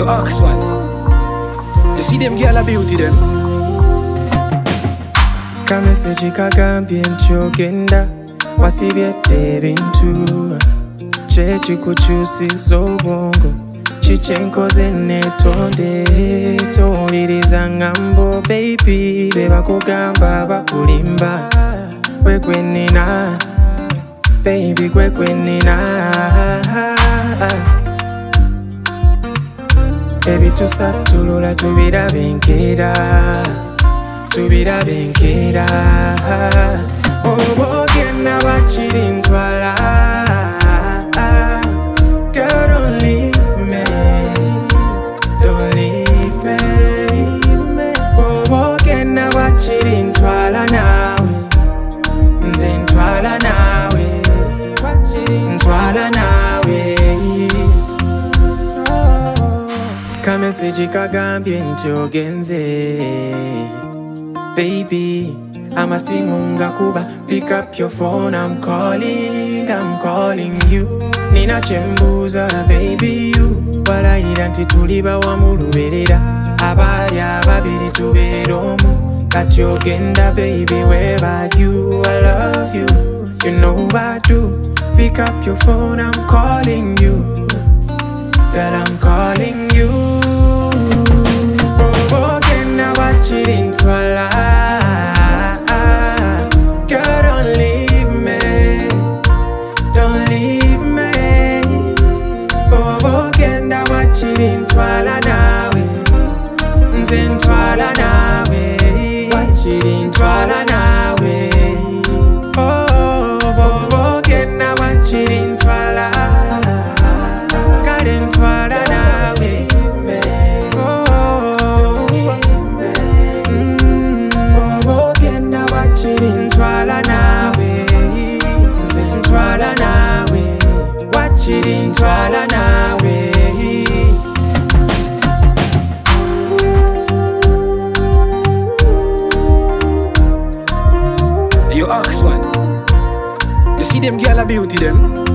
you ask why. You see them girl a beauty them. Kame sechikagambye nchogenda wasibyete bintu chechikuchusiza obwongo chichenkoze netonde towuliriza ngambo baby bebakugamba bakulimba wekwenina baby kwekwenina. Baby tusatulula tubira benkera obogena bachirinzwala. Girl don't leave me obogena bachirinzwala nawe nze ntwala nawe ntwala nawe. Kameseji kagambye nti ogenze baby amasingunga kuba pick up your phone I'm calling you nina chembuza baby you balayira nti tuliba wamuluberera abali ababiri tubeera omu kati ogenda baby where are you I love you you know I do pick up your phone I'm calling you girl I'm calling you. Chirin swala, girl don't leave me, bobo kenda wa chirin swala nawe, nzin swala nawe, wa chirin swala nawe, oh bobo kenda wa chirin swala, karin swala nawe. Ntwala nawe, nze ntwala nawe, wachiri ntwala nawe. You ask one, you see them girl a beauty them.